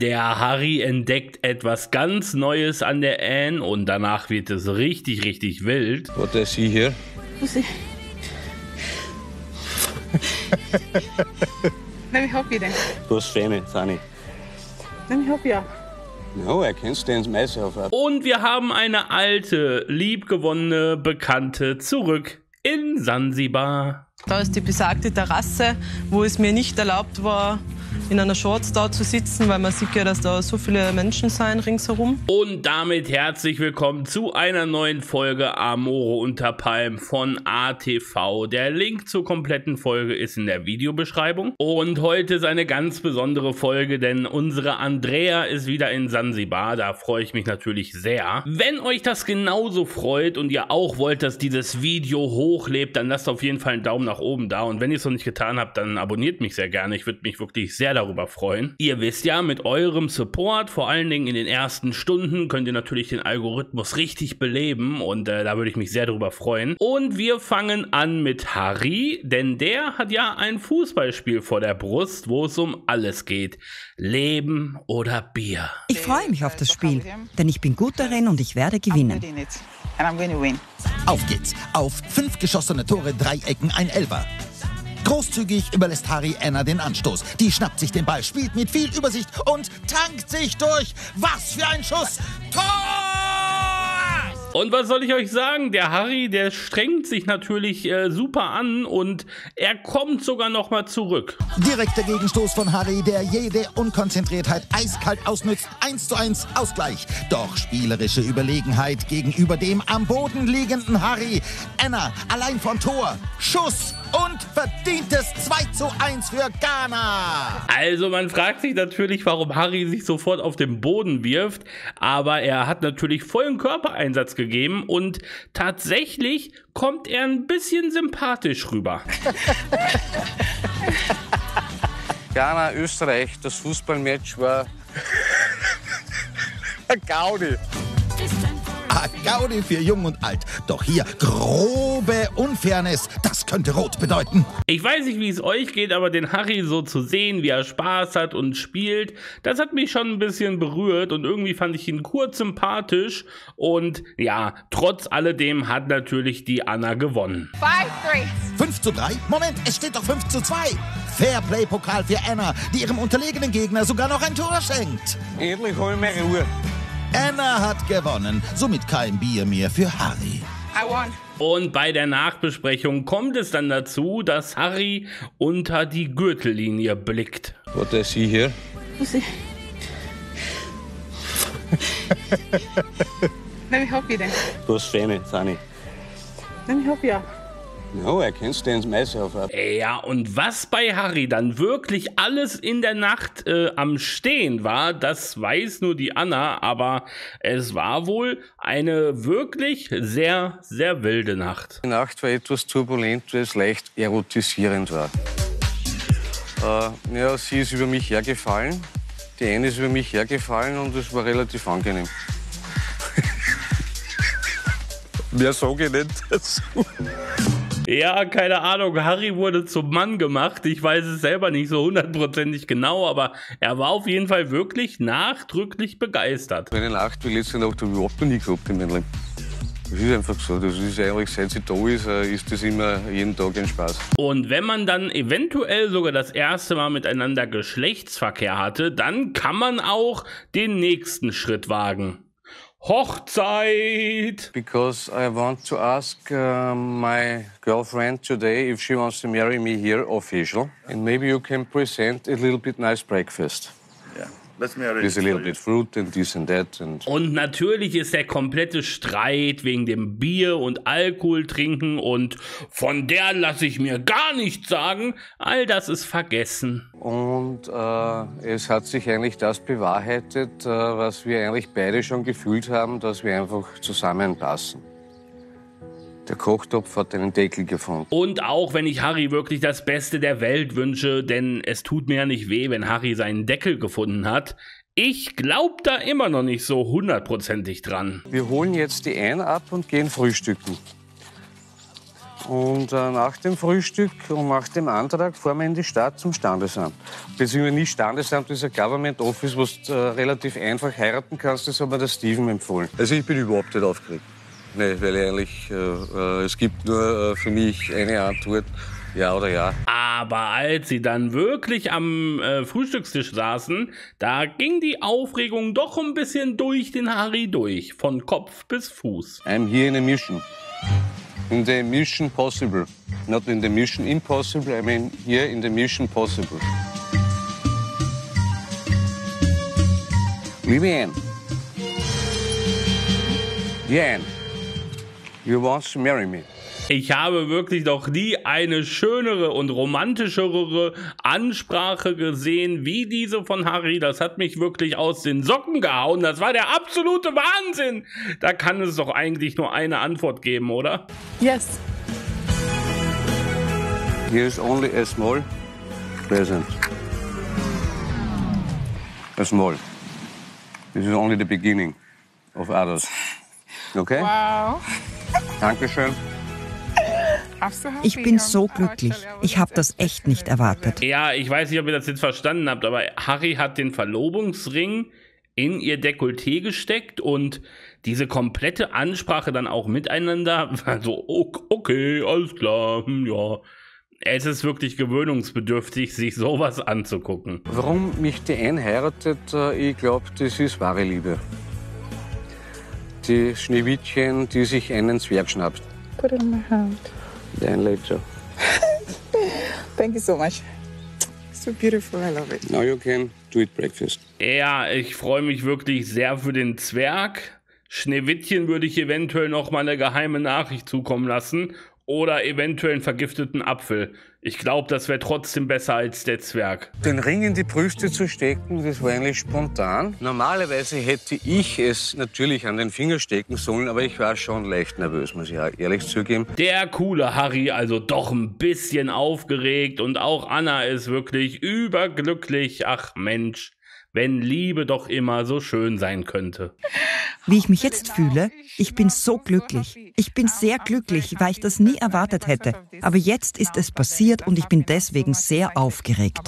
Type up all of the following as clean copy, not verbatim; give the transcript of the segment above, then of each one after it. Der Harry entdeckt etwas ganz Neues an der Anne und danach wird es richtig, richtig wild. What I see here? Let me help you then. Those famous, honey. Let me help you up. No, I can't stand myself up. Und wir haben eine alte, liebgewonnene Bekannte zurück in Sansibar. Da ist die besagte Terrasse, wo es mir nicht erlaubt war, in einer Shorts da zu sitzen, weil man sieht ja, dass da so viele Menschen sind ringsherum. Und damit herzlich willkommen zu einer neuen Folge Amore unter Palmen von ATV. Der Link zur kompletten Folge ist in der Videobeschreibung. Und heute ist eine ganz besondere Folge, denn unsere Andrea ist wieder in Sansibar. Da freue ich mich natürlich sehr. Wenn euch das genauso freut und ihr auch wollt, dass dieses Video hochlebt, dann lasst auf jeden Fall einen Daumen nach oben da. Und wenn ihr es noch nicht getan habt, dann abonniert mich sehr gerne. Ich würde mich wirklich sehr darüber freuen. Ihr wisst ja, mit eurem Support, vor allen Dingen in den ersten Stunden, könnt ihr natürlich den Algorithmus richtig beleben und da würde ich mich sehr darüber freuen. Und wir fangen an mit Harry, denn der hat ja ein Fußballspiel vor der Brust, wo es um alles geht. Leben oder Bier. Ich freue mich auf das Spiel, denn ich bin gut darin und ich werde gewinnen. Auf geht's. Auf 5 geschossene Tore, 3 Ecken, ein Elfer. Großzügig überlässt Harry Anna den Anstoß. Die schnappt sich den Ball, spielt mit viel Übersicht und tankt sich durch. Was für ein Schuss! Tor! Und was soll ich euch sagen? Der Harry, der strengt sich natürlich super an und er kommt sogar nochmal zurück. Direkter Gegenstoß von Harry, der jede Unkonzentriertheit eiskalt ausnützt. 1:1 Ausgleich. Doch spielerische Überlegenheit gegenüber dem am Boden liegenden Harry. Anna allein vom Tor. Schuss! Und verdientes 2:1 für Ghana. Also man fragt sich natürlich, warum Harry sich sofort auf den Boden wirft. Aber er hat natürlich vollen Körpereinsatz gegeben. Und tatsächlich kommt er ein bisschen sympathisch rüber. Ghana, Österreich, das Fußballmatch war Gaudi. Gaudi für Jung und Alt. Doch hier grobe Unfairness. Das könnte rot bedeuten. Ich weiß nicht, wie es euch geht, aber den Harry so zu sehen, wie er Spaß hat und spielt, das hat mich schon ein bisschen berührt und irgendwie fand ich ihn kurz sympathisch. Und ja, trotz alledem hat natürlich die Anna gewonnen. 5:3. 5:3? Moment, es steht doch 5:2. Fairplay-Pokal für Anna, die ihrem unterlegenen Gegner sogar noch ein Tor schenkt. Endlich hol mir Ruhe. Anna hat gewonnen, somit kein Bier mehr für Harry. I won. Und bei der Nachbesprechung kommt es dann dazu, dass Harry unter die Gürtellinie blickt. What I see here? Let me help you then. Those famous, honey. Let me help you. No, I can't stand myself up. Ja, und was bei Harry dann wirklich alles in der Nacht am Stehen war, das weiß nur die Anna, aber es war wohl eine wirklich sehr, sehr wilde Nacht. Die Nacht war etwas turbulent, weil es leicht erotisierend war. Ja, sie ist über mich hergefallen, die eine ist über mich hergefallen und es war relativ angenehm. Mehr sage ich nicht dazu. Ja, keine Ahnung, Harry wurde zum Mann gemacht, ich weiß es selber nicht so hundertprozentig genau, aber er war auf jeden Fall wirklich nachdrücklich begeistert. Eine Nacht wie letzte Nacht habe ich überhaupt noch nie gehabt in meinem Leben. Das ist einfach so, das ist eigentlich, seit sie da ist das immer jeden Tag ein Spaß. Und wenn man dann eventuell sogar das erste Mal miteinander Geschlechtsverkehr hatte, dann kann man auch den nächsten Schritt wagen. Hochzeit! Because I want to ask my girlfriend today if she wants to marry me here official. And maybe you can present a little bit nice breakfast. Yeah. There's a little bit fruit and this and that. Und natürlich ist der komplette Streit wegen dem Bier und Alkohol trinken und von der lasse ich mir gar nichts sagen. All das ist vergessen. Und es hat sich eigentlich das bewahrheitet, was wir eigentlich beide schon gefühlt haben, dass wir einfach zusammenpassen. Der Kochtopf hat einen Deckel gefunden. Und auch wenn ich Harry wirklich das Beste der Welt wünsche, denn es tut mir ja nicht weh, wenn Harry seinen Deckel gefunden hat, ich glaube da immer noch nicht so hundertprozentig dran. Wir holen jetzt die Anne ab und gehen frühstücken. Und nach dem Frühstück und nach dem Antrag fahren wir in die Stadt zum Standesamt. Beziehungsweise nicht Standesamt, das ist ein Government Office, wo du relativ einfach heiraten kannst. Das hat mir der Steven empfohlen. Also ich bin überhaupt nicht aufgeregt. Nee, weil eigentlich, es gibt nur für mich eine Antwort, ja oder ja. Aber als sie dann wirklich am Frühstückstisch saßen, da ging die Aufregung doch ein bisschen durch den Harry durch, von Kopf bis Fuß. I'm here in a mission. In the mission possible. Not in the mission impossible, I mean here in the mission possible. Liebe Anne. Yeah, Anne. You want to marry me? Ich habe wirklich noch nie eine schönere und romantischere Ansprache gesehen wie diese von Harry. Das hat mich wirklich aus den Socken gehauen. Das war der absolute Wahnsinn. Da kann es doch eigentlich nur eine Antwort geben, oder? Yes. Here is only a small present. A small. This is only the beginning of others. Okay? Wow. Dankeschön. Ich bin so glücklich. Ich habe das echt nicht erwartet. Ja, ich weiß nicht, ob ihr das jetzt verstanden habt, aber Harry hat den Verlobungsring in ihr Dekolleté gesteckt und diese komplette Ansprache dann auch miteinander war so, okay, alles klar, ja. Es ist wirklich gewöhnungsbedürftig, sich sowas anzugucken. Warum mich die Anne heiratet, ich glaube, das ist wahre Liebe. Die Schneewittchen, die sich einen Zwerg schnappt. Put it on my hand. Then later. Thank you so much. So beautiful, I love it. Now you can do it breakfast. Ja, ich freue mich wirklich sehr für den Zwerg. Schneewittchen würde ich eventuell noch mal eine geheime Nachricht zukommen lassen. Oder eventuell einen vergifteten Apfel. Ich glaube, das wäre trotzdem besser als der Zwerg. Den Ring in die Brüste zu stecken, das war eigentlich spontan. Normalerweise hätte ich es natürlich an den Finger stecken sollen, aber ich war schon leicht nervös, muss ich ehrlich zugeben. Der coole Harry also doch ein bisschen aufgeregt und auch Anna ist wirklich überglücklich. Ach Mensch, wenn Liebe doch immer so schön sein könnte. Wie ich mich jetzt fühle, ich bin so glücklich. Ich bin sehr glücklich, weil ich das nie erwartet hätte. Aber jetzt ist es passiert und ich bin deswegen sehr aufgeregt.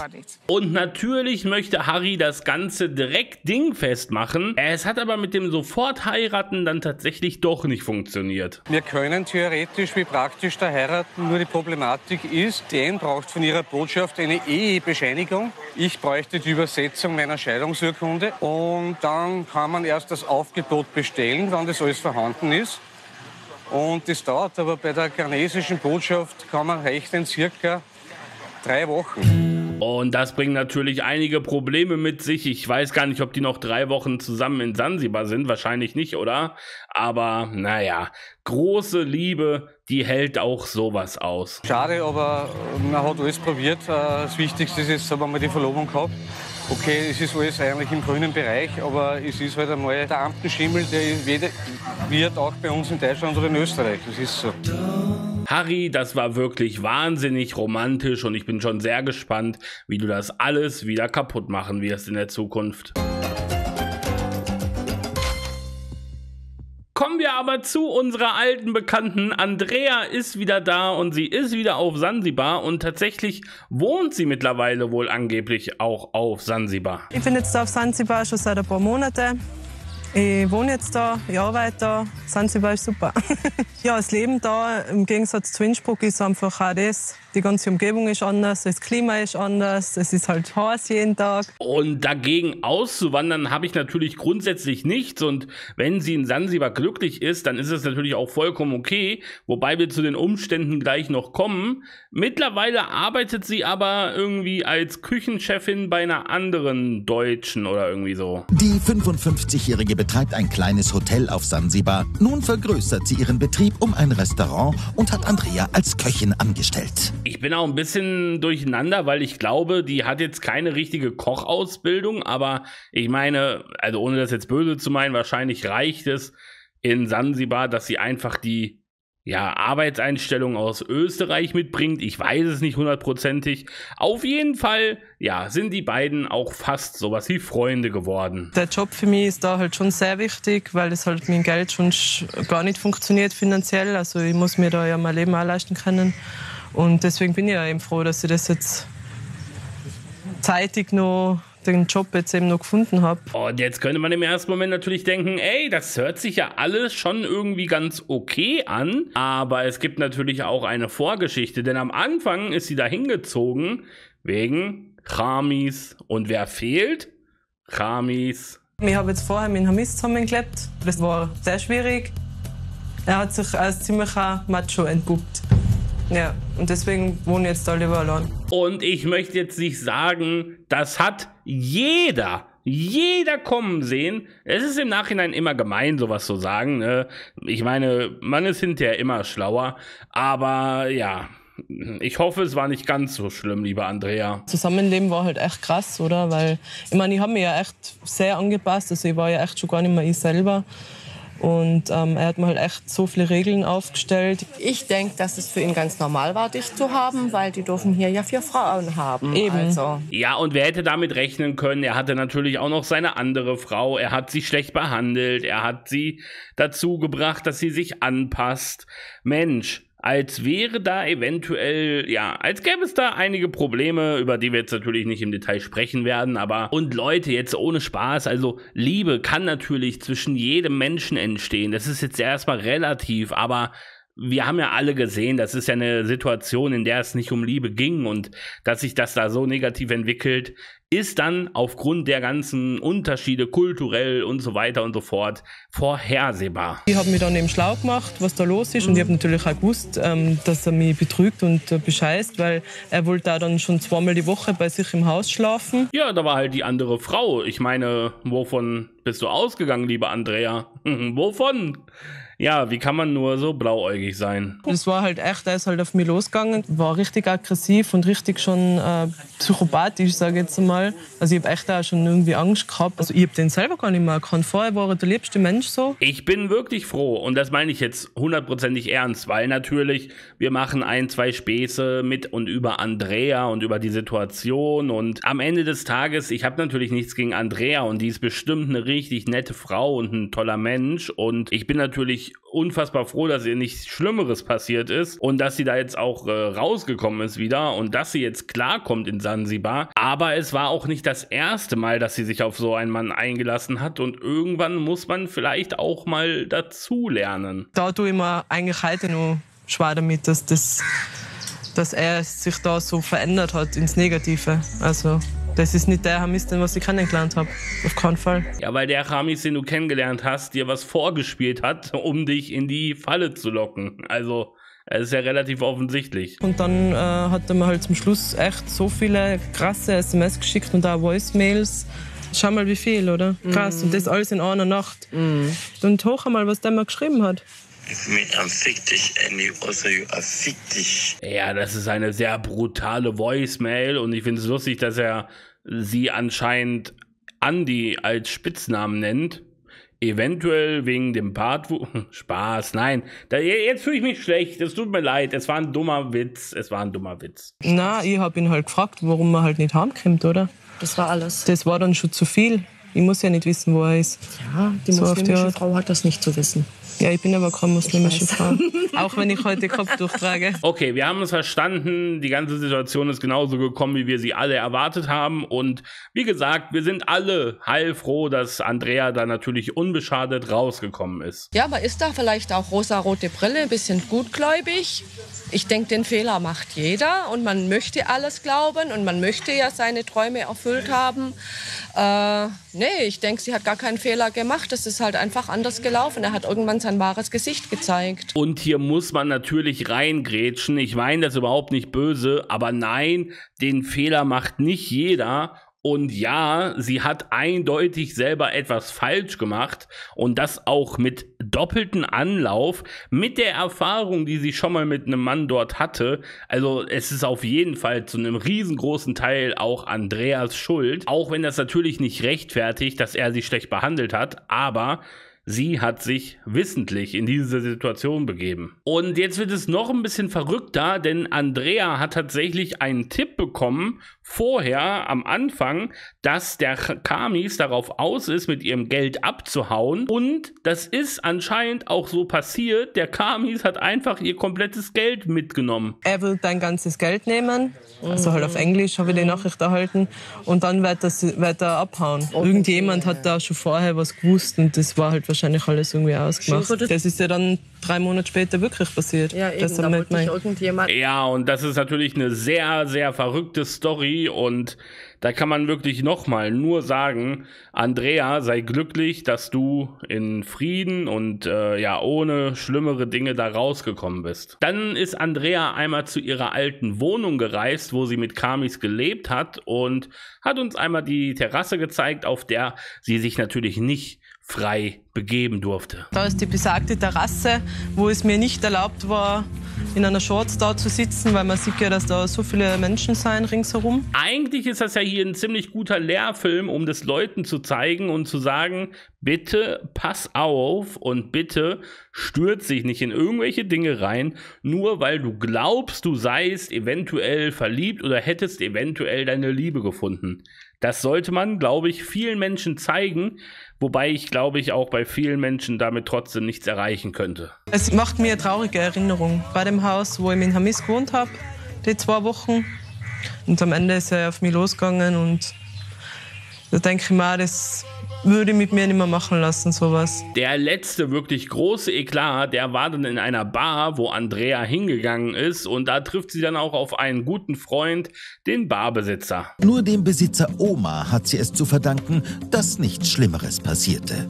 Und natürlich möchte Harry das Ganze direkt dingfest machen. Es hat aber mit dem Sofortheiraten dann tatsächlich doch nicht funktioniert. Wir können theoretisch wie praktisch da heiraten, nur die Problematik ist, Dan braucht von ihrer Botschaft eine Ehebescheinigung. Ich bräuchte die Übersetzung meiner Scheidungsurkunde und dann kann man erst das Aufgebot bestellen, wann das alles vorhanden ist. Und das dauert aber bei der ghanesischen Botschaft, kann man rechnen, circa 3 Wochen. Und das bringt natürlich einige Probleme mit sich. Ich weiß gar nicht, ob die noch 3 Wochen zusammen in Sansibar sind. Wahrscheinlich nicht, oder? Aber naja, große Liebe, die hält auch sowas aus. Schade, aber man hat alles probiert. Das Wichtigste ist jetzt, haben wir die Verlobung gehabt. Okay, es ist alles eigentlich im grünen Bereich, aber es ist halt einmal der Ampenschimmel, der wird auch bei uns in Deutschland oder in Österreich. Das ist so. Harry, das war wirklich wahnsinnig romantisch und ich bin schon sehr gespannt, wie du das alles wieder kaputt machen wirst in der Zukunft. Kommen wir aber zu unserer alten Bekannten. Andrea ist wieder da und sie ist wieder auf Sansibar und tatsächlich wohnt sie mittlerweile wohl angeblich auch auf Sansibar. Ich bin jetzt da auf Sansibar schon seit ein paar Monaten. Ich wohne jetzt da, ich arbeite da. Sansibar ist super. Ja, das Leben da im Gegensatz zu Innsbruck ist einfach auch das. Die ganze Umgebung ist anders, das Klima ist anders, es ist halt heiß jeden Tag. Und dagegen auszuwandern habe ich natürlich grundsätzlich nichts. Und wenn sie in Sansibar glücklich ist, dann ist es natürlich auch vollkommen okay. Wobei wir zu den Umständen gleich noch kommen. Mittlerweile arbeitet sie aber irgendwie als Küchenchefin bei einer anderen Deutschen oder irgendwie so. Die 55-Jährige betreibt ein kleines Hotel auf Sansibar. Nun vergrößert sie ihren Betrieb um ein Restaurant und hat Andrea als Köchin angestellt. Ich bin auch ein bisschen durcheinander, weil ich glaube, die hat jetzt keine richtige Kochausbildung, aber ich meine, also ohne das jetzt böse zu meinen, wahrscheinlich reicht es in Sansibar, dass sie einfach die ja, Arbeitseinstellung aus Österreich mitbringt. Ich weiß es nicht hundertprozentig. Auf jeden Fall, ja, sind die beiden auch fast sowas wie Freunde geworden. Der Job für mich ist da halt schon sehr wichtig, weil es halt mit dem Geld schon gar nicht funktioniert finanziell. Also ich muss mir da ja mein Leben auch leisten können. Und deswegen bin ich ja eben froh, dass ich das jetzt zeitig noch den Job jetzt eben noch gefunden habe. Und jetzt könnte man im ersten Moment natürlich denken, ey, das hört sich ja alles schon irgendwie ganz okay an, aber es gibt natürlich auch eine Vorgeschichte, denn am Anfang ist sie da hingezogen wegen Khamis. Und wer fehlt? Khamis. Ich habe jetzt vorher mit Khamis zusammengelebt. Das war sehr schwierig. Er hat sich als ziemlicher Macho entpuppt. Ja, und deswegen wohnen jetzt alle allein. Und ich möchte jetzt nicht sagen, das hat jeder kommen sehen. Es ist im Nachhinein immer gemein, sowas zu sagen, ne? Ich meine, man ist hinterher immer schlauer. Aber ja, ich hoffe, es war nicht ganz so schlimm, liebe Andrea. Zusammenleben war halt echt krass, oder? Weil, ich meine, ich habe mich ja echt sehr angepasst. Also ich war ja echt schon gar nicht mehr ich selber. Und er hat mir halt echt so viele Regeln aufgestellt. Ich denke, dass es für ihn ganz normal war, dich zu haben, weil die dürfen hier ja 4 Frauen haben. Eben. Also. Ja, und wer hätte damit rechnen können? Er hatte natürlich auch noch seine andere Frau. Er hat sie schlecht behandelt. Er hat sie dazu gebracht, dass sie sich anpasst. Mensch, als wäre da eventuell, ja, als gäbe es da einige Probleme, über die wir jetzt natürlich nicht im Detail sprechen werden, aber, und Leute, jetzt ohne Spaß, also Liebe kann natürlich zwischen jedem Menschen entstehen, das ist jetzt erstmal relativ, aber wir haben ja alle gesehen, das ist ja eine Situation, in der es nicht um Liebe ging, und dass sich das da so negativ entwickelt, ist dann aufgrund der ganzen Unterschiede kulturell und so weiter und so fort vorhersehbar. Ich habe mich dann eben schlau gemacht, was da los ist, und ich habe natürlich auch gewusst, dass er mich betrügt und bescheißt, weil er wollte da dann schon 2-mal die Woche bei sich im Haus schlafen. Ja, da war halt die andere Frau. Ich meine, wovon bist du ausgegangen, liebe Andrea? Wovon? Ja, wie kann man nur so blauäugig sein? Das war halt echt, er ist halt auf mich losgegangen, war richtig aggressiv und richtig schon psychopathisch, sage ich jetzt mal. Also ich habe echt auch schon irgendwie Angst gehabt. Also ich habe den selber gar nicht mehr erkannt. Vorher war er der liebste Mensch so. Ich bin wirklich froh, und das meine ich jetzt hundertprozentig ernst, weil natürlich, wir machen 1, 2 Späße mit und über Andrea und über die Situation, und am Ende des Tages, ich habe natürlich nichts gegen Andrea, und die ist bestimmt eine richtig nette Frau und ein toller Mensch, und ich bin natürlich unfassbar froh, dass ihr nichts Schlimmeres passiert ist und dass sie da jetzt auch rausgekommen ist wieder und dass sie jetzt klarkommt in Sansibar. Aber es war auch nicht das erste Mal, dass sie sich auf so einen Mann eingelassen hat, und irgendwann muss man vielleicht auch mal dazulernen. Da tue ich mir eigentlich heute noch schwer damit, dass er sich da so verändert hat ins Negative. Also das ist nicht der Khamis, den was ich kennengelernt habe. Auf keinen Fall. Ja, weil der Khamis, den du kennengelernt hast, dir was vorgespielt hat, um dich in die Falle zu locken. Also, es ist ja relativ offensichtlich. Und dann hat er mir halt zum Schluss echt so viele krasse SMS geschickt und auch Voicemails. Schau mal, wie viel, oder? Krass. Und das alles in einer Nacht. Und hoch einmal, was der mir geschrieben hat. Ja, das ist eine sehr brutale Voicemail, und ich finde es lustig, dass er sie anscheinend Andi als Spitznamen nennt. Eventuell wegen dem Part, wo... Spaß, nein. Jetzt fühle ich mich schlecht, es tut mir leid, es war ein dummer Witz, es war ein dummer Witz. Na, ich habe ihn halt gefragt, warum er halt nicht heimkommt, oder? Das war alles. Das war dann schon zu viel. Ich muss ja nicht wissen, wo er ist. Ja, die muslimische Frau hat das nicht zu wissen. Ja, ich bin aber keine muslimische Frau. Auch wenn ich heute Kopftuch trage. Okay, wir haben es verstanden. Die ganze Situation ist genauso gekommen, wie wir sie alle erwartet haben. Und wie gesagt, wir sind alle heilfroh, dass Andrea da natürlich unbeschadet rausgekommen ist. Ja, aber ist da vielleicht auch rosarote Brille, ein bisschen gutgläubig? Ich denke, den Fehler macht jeder, und man möchte alles glauben und man möchte ja seine Träume erfüllt haben. Nee, ich denke, sie hat gar keinen Fehler gemacht. Das ist halt einfach anders gelaufen. Er hat irgendwann sein wahres Gesicht gezeigt. Und hier muss man natürlich reingrätschen. Ich meine das überhaupt nicht böse, aber nein, den Fehler macht nicht jeder. Und ja, sie hat eindeutig selber etwas falsch gemacht, und das auch mit doppeltem Anlauf, mit der Erfahrung, die sie schon mal mit einem Mann dort hatte. Also es ist auf jeden Fall zu einem riesengroßen Teil auch Andreas Schuld, auch wenn das natürlich nicht rechtfertigt, dass er sie schlecht behandelt hat, aber Sie hat sich wissentlich in diese Situation begeben. Und jetzt wird es noch ein bisschen verrückter, denn Andrea hat tatsächlich einen Tipp bekommen, vorher am Anfang, dass der Khamis darauf aus ist, mit ihrem Geld abzuhauen. Und das ist anscheinend auch so passiert. Der Khamis hat einfach ihr komplettes Geld mitgenommen. Er will dein ganzes Geld nehmen. Also halt auf Englisch habe ich die Nachricht erhalten. Und dann wird er abhauen. Irgendjemand hat da schon vorher was gewusst und das war halt wahrscheinlich alles irgendwie ausgemacht. Das ist ja dann 3 Monate später wirklich passiert. Ja, eben, das damit ja, und das ist natürlich eine sehr, sehr verrückte Story und da kann man wirklich nochmal nur sagen, Andrea, sei glücklich, dass du in Frieden und ja ohne schlimmere Dinge da rausgekommen bist. Dann ist Andrea einmal zu ihrer alten Wohnung gereist, wo sie mit Khamis gelebt hat und hat uns einmal die Terrasse gezeigt, auf der sie sich natürlich nicht frei begeben durfte. Da ist die besagte Terrasse, wo es mir nicht erlaubt war, in einer Shorts da zu sitzen, weil man sieht ja, dass da so viele Menschen sind ringsherum. Eigentlich ist das ja hier ein ziemlich guter Lehrfilm, um das Leuten zu zeigen und zu sagen, bitte pass auf und bitte stürz dich nicht in irgendwelche Dinge rein, nur weil du glaubst, du seist eventuell verliebt oder hättest eventuell deine Liebe gefunden. Das sollte man, glaube ich, vielen Menschen zeigen, wobei ich, glaube ich, auch bei vielen Menschen damit trotzdem nichts erreichen könnte. Es macht mir eine traurige Erinnerung. Bei dem Haus, wo ich in Khamis gewohnt habe, die 2 Wochen. Und am Ende ist er auf mich losgegangen und da denke ich mir, das würde mit mir nicht mehr machen lassen, sowas. Der letzte wirklich große Eklat, der war dann in einer Bar, wo Andrea hingegangen ist und da trifft sie dann auch auf einen guten Freund, den Barbesitzer. Nur dem Besitzer Oma hat sie es zu verdanken, dass nichts Schlimmeres passierte.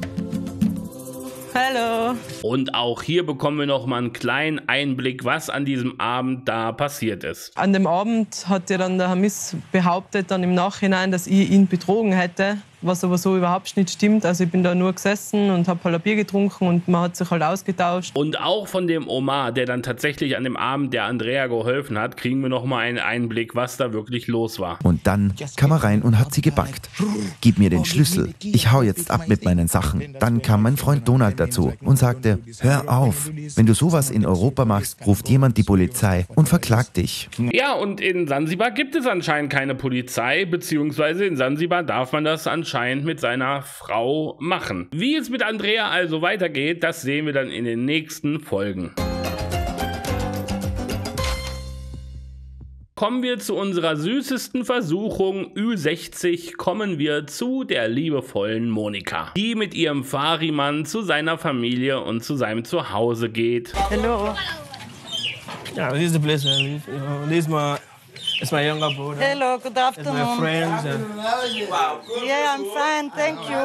Hallo. Und auch hier bekommen wir noch mal einen kleinen Einblick, was an diesem Abend da passiert ist. An dem Abend hat ja dann der Khamis behauptet dann im Nachhinein, dass ich ihn betrogen hätte, was aber so überhaupt nicht stimmt. Also ich bin da nur gesessen und habe halt ein Bier getrunken und man hat sich halt ausgetauscht. Und auch von dem Omar, der dann tatsächlich an dem Abend der Andrea geholfen hat, kriegen wir noch mal einen Einblick, was da wirklich los war. Und dann kam er rein und hat sie gebackt. Gib mir den Schlüssel, ich hau jetzt ab mit meinen Sachen. Dann kam mein Freund Donald dazu und sagte, hör auf, wenn du sowas in Europa machst, ruft jemand die Polizei und verklagt dich. Ja, und in Sansibar gibt es anscheinend keine Polizei, beziehungsweise in Sansibar darf man das anscheinend mit seiner Frau machen. Wie es mit Andrea also weitergeht, das sehen wir dann in den nächsten Folgen. Kommen wir zu unserer süßesten Versuchung Ü60, kommen wir zu der liebevollen Monika, die mit ihrem Fariman zu seiner Familie und zu seinem Zuhause geht. Hallo. Ja, this is the place I live. This is my younger brother. Hello, good afternoon. It's my friends. Wow. Yeah, I'm fine, thank you.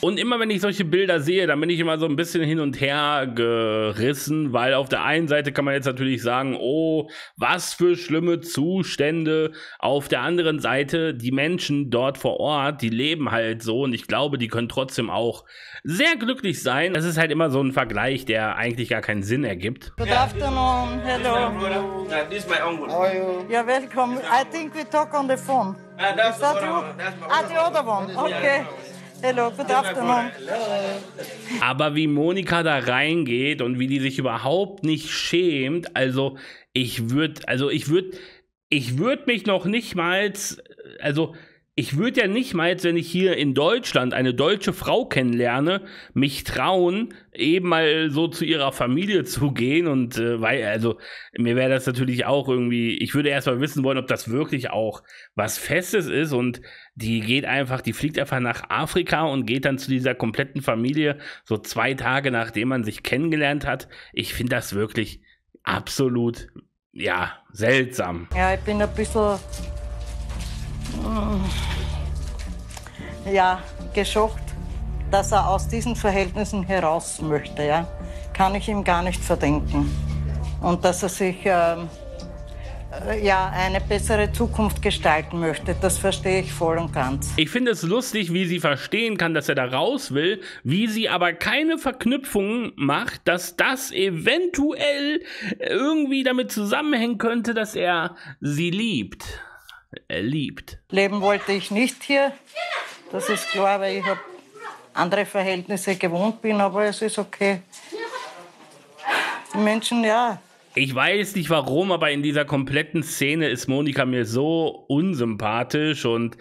Und immer wenn ich solche Bilder sehe, dann bin ich immer so ein bisschen hin und her gerissen, weil auf der einen Seite kann man jetzt natürlich sagen, oh, was für schlimme Zustände. Auf der anderen Seite, die Menschen dort vor Ort, die leben halt so und ich glaube, die können trotzdem auch sehr glücklich sein. Das ist halt immer so ein Vergleich, der eigentlich gar keinen Sinn ergibt. Good afternoon. Hello. This is my uncle. How are you? You're welcome. I think we talk on the phone. That's is that the you? That's the other one. Okay. Hello, good afternoon. Aber wie Monika da reingeht und wie die sich überhaupt nicht schämt, ich würde ja nicht mal, wenn ich hier in Deutschland eine deutsche Frau kennenlerne, mich trauen, eben mal so zu ihrer Familie zu gehen und weil, also mir wäre das natürlich auch irgendwie, ich würde erstmal wissen wollen, ob das wirklich auch was Festes ist und die geht einfach, die fliegt einfach nach Afrika und geht dann zu dieser kompletten Familie, so 2 Tage nachdem man sich kennengelernt hat. Ich finde das wirklich absolut, ja, seltsam. Ja, ich bin ein bisschen... ja, geschockt, dass er aus diesen Verhältnissen heraus möchte, ja, kann ich ihm gar nicht verdenken. Und dass er sich ja, eine bessere Zukunft gestalten möchte, das verstehe ich voll und ganz. Ich finde es lustig, wie sie verstehen kann, dass er da raus will, wie sie aber keine Verknüpfung macht, dass das eventuell irgendwie damit zusammenhängen könnte, dass er sie liebt. Leben wollte ich nicht hier. Das ist klar, weil ich habe andere Verhältnisse gewohnt bin, aber es ist okay. Die Menschen, ja. Ich weiß nicht warum, aber in dieser kompletten Szene ist Monika mir so unsympathisch und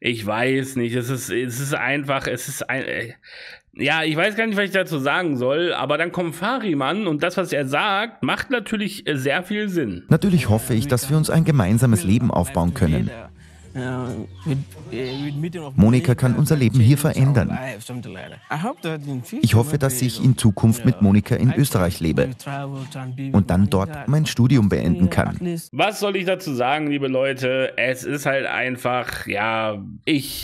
ich weiß nicht, ja, ich weiß gar nicht, was ich dazu sagen soll, aber dann kommt Fariman und das, was er sagt, macht natürlich sehr viel Sinn. Natürlich hoffe ich, dass wir uns ein gemeinsames Leben aufbauen können. Monika kann unser Leben hier verändern. Ich hoffe, dass ich in Zukunft mit Monika in Österreich lebe und dann dort mein Studium beenden kann. Was soll ich dazu sagen, liebe Leute? Es ist halt einfach, ja,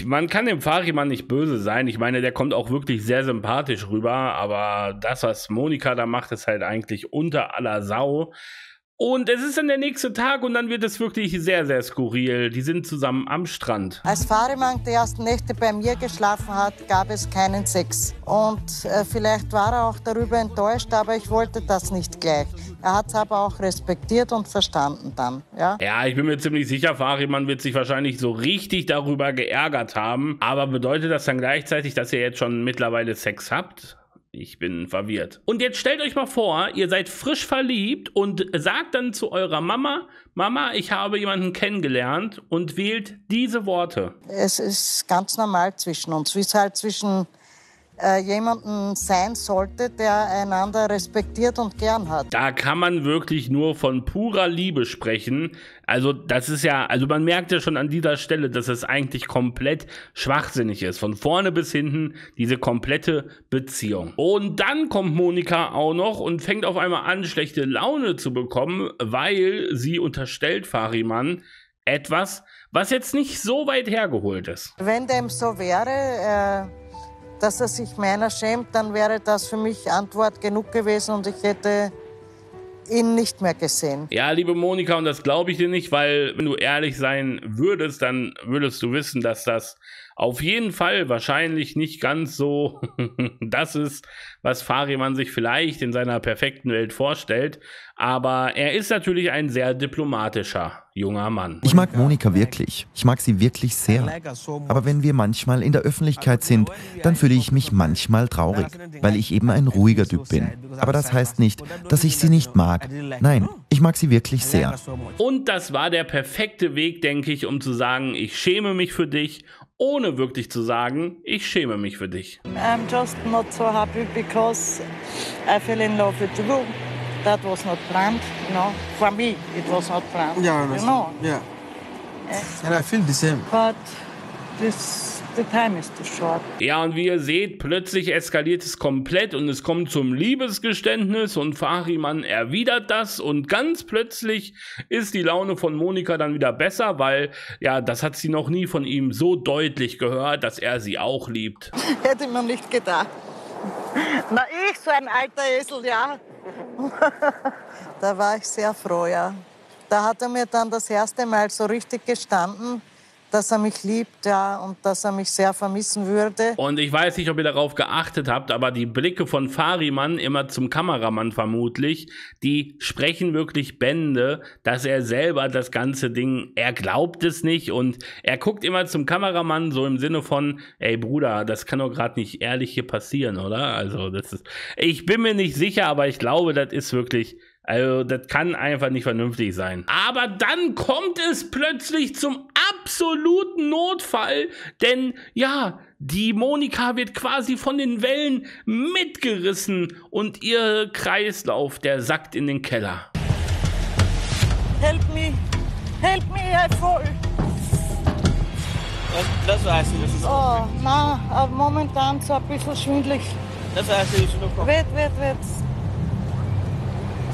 man kann dem Fariman nicht böse sein. Ich meine, der kommt auch wirklich sehr sympathisch rüber, aber das, was Monika da macht, ist halt eigentlich unter aller Sau. Und es ist dann der nächste Tag und dann wird es wirklich sehr, sehr skurril. Die sind zusammen am Strand. Als Fariman die ersten Nächte bei mir geschlafen hat, gab es keinen Sex. Und vielleicht war er auch darüber enttäuscht, aber ich wollte das nicht gleich. Er hat es aber auch respektiert und verstanden dann. Ja? Ja, ich bin mir ziemlich sicher, Fariman wird sich wahrscheinlich so richtig darüber geärgert haben. Aber bedeutet das dann gleichzeitig, dass ihr jetzt schon mittlerweile Sex habt? Ich bin verwirrt. Und jetzt stellt euch mal vor, ihr seid frisch verliebt und sagt dann zu eurer Mama, Mama, ich habe jemanden kennengelernt und wählt diese Worte. Es ist ganz normal zwischen uns, wie es halt zwischen jemanden sein sollte, der einander respektiert und gern hat. Da kann man wirklich nur von purer Liebe sprechen. Also das ist ja, also man merkt ja schon an dieser Stelle, dass es eigentlich komplett schwachsinnig ist. Von vorne bis hinten diese komplette Beziehung. Und dann kommt Monika auch noch und fängt auf einmal an, schlechte Laune zu bekommen, weil sie unterstellt Fariman etwas, was jetzt nicht so weit hergeholt ist. Wenn dem so wäre, dass er sich meiner schämt, dann wäre das für mich Antwort genug gewesen und ich hätte ihn nicht mehr gesehen. Ja, liebe Monika, und das glaube ich dir nicht, weil wenn du ehrlich sein würdest, dann würdest du wissen, dass das auf jeden Fall wahrscheinlich nicht ganz so das ist, was Fariman sich vielleicht in seiner perfekten Welt vorstellt. Aber er ist natürlich ein sehr diplomatischer junger Mann. Ich mag Monika wirklich. Ich mag sie wirklich sehr. Aber wenn wir manchmal in der Öffentlichkeit sind, dann fühle ich mich manchmal traurig, weil ich eben ein ruhiger Typ bin. Aber das heißt nicht, dass ich sie nicht mag. Nein, ich mag sie wirklich sehr. Und das war der perfekte Weg, denke ich, um zu sagen, ich schäme mich für dich, ohne wirklich zu sagen, ich schäme mich für dich. I'm just not so happy because I fell in love with you. That was not planned, you know. For me, it was not planned. Yeah, you know. Yeah. And I feel the same. But this, the time is too short. Ja, und wie ihr seht, plötzlich eskaliert es komplett und es kommt zum Liebesgeständnis und Fariman erwidert das und ganz plötzlich ist die Laune von Monika dann wieder besser, weil, ja, das hat sie noch nie von ihm so deutlich gehört, dass er sie auch liebt. Hätte man nicht gedacht. Na, ich, so ein alter Esel, ja. Da war ich sehr froh, ja. Da hat er mir dann das erste Mal so richtig gestanden, dass er mich liebt, ja, und dass er mich sehr vermissen würde. Und ich weiß nicht, ob ihr darauf geachtet habt, aber die Blicke von Fariman, immer zum Kameramann vermutlich, die sprechen wirklich Bände, dass er selber das ganze Ding, er glaubt es nicht und er guckt immer zum Kameramann, so im Sinne von, ey Bruder, das kann doch gerade nicht ehrlich hier passieren, oder? Also das ist, ich bin mir nicht sicher, aber ich glaube, das ist wirklich... Also das kann einfach nicht vernünftig sein. Aber dann kommt es plötzlich zum absoluten Notfall, denn ja, die Monika wird quasi von den Wellen mitgerissen und ihr Kreislauf, der sackt in den Keller. Help me, I fall. Das war's. Oh, na, momentan so ein bisschen schwindelig. Das war's. Wait.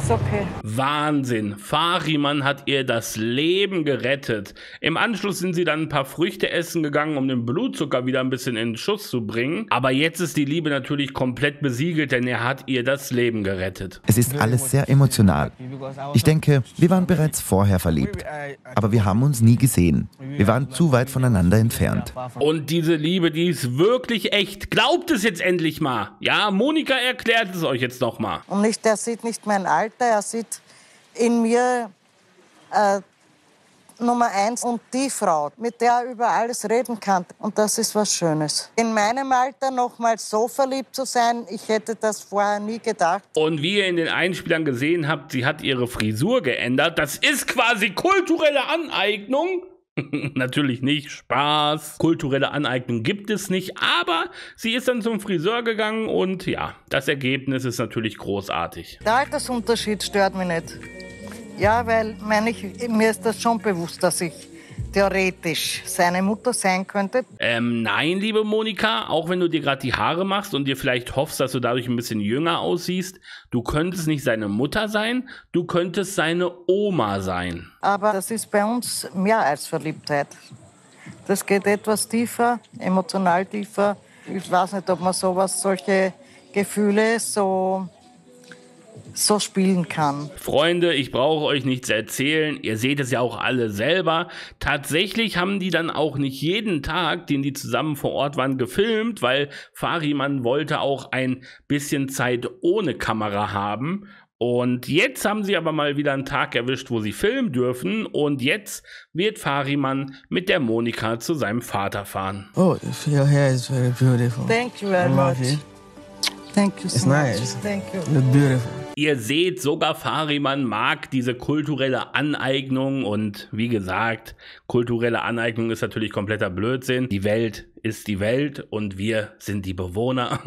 Okay. Wahnsinn, Fariman hat ihr das Leben gerettet. Im Anschluss sind sie dann ein paar Früchte essen gegangen, um den Blutzucker wieder ein bisschen in Schuss zu bringen. Aber jetzt ist die Liebe natürlich komplett besiegelt, denn er hat ihr das Leben gerettet. Es ist alles sehr emotional. Ich denke, wir waren bereits vorher verliebt, aber wir haben uns nie gesehen. Wir waren zu weit voneinander entfernt. Und diese Liebe, die ist wirklich echt. Glaubt es jetzt endlich mal. Ja, Monika erklärt es euch jetzt nochmal. Und der sieht nicht mein Alter. Er sieht in mir Nummer eins und die Frau, mit der er über alles reden kann. Und das ist was Schönes. In meinem Alter nochmals so verliebt zu sein, ich hätte das vorher nie gedacht. Und wie ihr in den Einspielern gesehen habt, sie hat ihre Frisur geändert. Das ist quasi kulturelle Aneignung. Natürlich nicht, Spaß. Kulturelle Aneignung gibt es nicht, aber sie ist dann zum Friseur gegangen und ja, das Ergebnis ist natürlich großartig. Der Altersunterschied stört mich nicht. Ja, weil mir ist das schon bewusst, dass ich theoretisch seine Mutter sein könnte. Nein, liebe Monika, auch wenn du dir gerade die Haare machst und dir vielleicht hoffst, dass du dadurch ein bisschen jünger aussiehst, du könntest nicht seine Mutter sein, du könntest seine Oma sein. Aber das ist bei uns mehr als Verliebtheit. Das geht etwas tiefer, emotional tiefer. Ich weiß nicht, ob man sowas, solche Gefühle so spielen kann. Freunde, ich brauche euch nichts erzählen. Ihr seht es ja auch alle selber. Tatsächlich haben die dann auch nicht jeden Tag, den die zusammen vor Ort waren, gefilmt, weil Fariman wollte auch ein bisschen Zeit ohne Kamera haben. Und jetzt haben sie aber mal wieder einen Tag erwischt, wo sie filmen dürfen. Und jetzt wird Fariman mit der Monika zu seinem Vater fahren. Oh, your hair is very beautiful. Thank you very much. Thank you so It's much. Nice. Thank you. You're beautiful. Ihr seht, sogar Fariman mag diese kulturelle Aneignung und wie gesagt, kulturelle Aneignung ist natürlich kompletter Blödsinn. Die Welt ist die Welt und wir sind die Bewohner.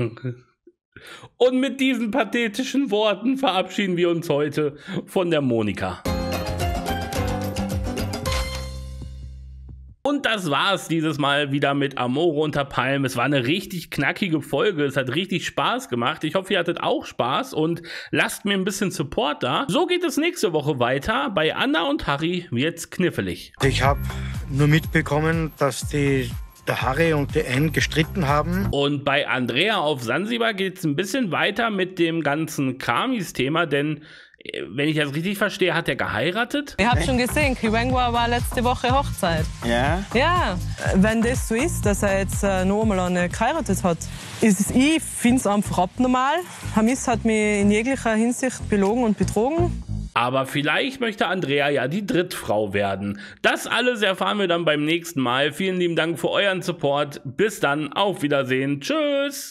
Und mit diesen pathetischen Worten verabschieden wir uns heute von der Monika. Und das war's dieses Mal wieder mit Amore unter Palmen. Es war eine richtig knackige Folge. Es hat richtig Spaß gemacht. Ich hoffe, ihr hattet auch Spaß und lasst mir ein bisschen Support da. So geht es nächste Woche weiter. Bei Anna und Harry wird's knifflig. Ich habe nur mitbekommen, dass der Harry und der Anne gestritten haben. Und bei Andrea auf Sansibar geht's ein bisschen weiter mit dem ganzen Khamis-Thema, denn wenn ich das richtig verstehe, hat er geheiratet? Ich habe schon gesehen, Kiwengwa war letzte Woche Hochzeit. Ja? Ja. Wenn das so ist, dass er jetzt noch einmal eine geheiratet hat, ich finde es einfach abnormal. Khamis hat mich in jeglicher Hinsicht belogen und betrogen. Aber vielleicht möchte Andrea ja die Drittfrau werden. Das alles erfahren wir dann beim nächsten Mal. Vielen lieben Dank für euren Support. Bis dann, auf Wiedersehen. Tschüss.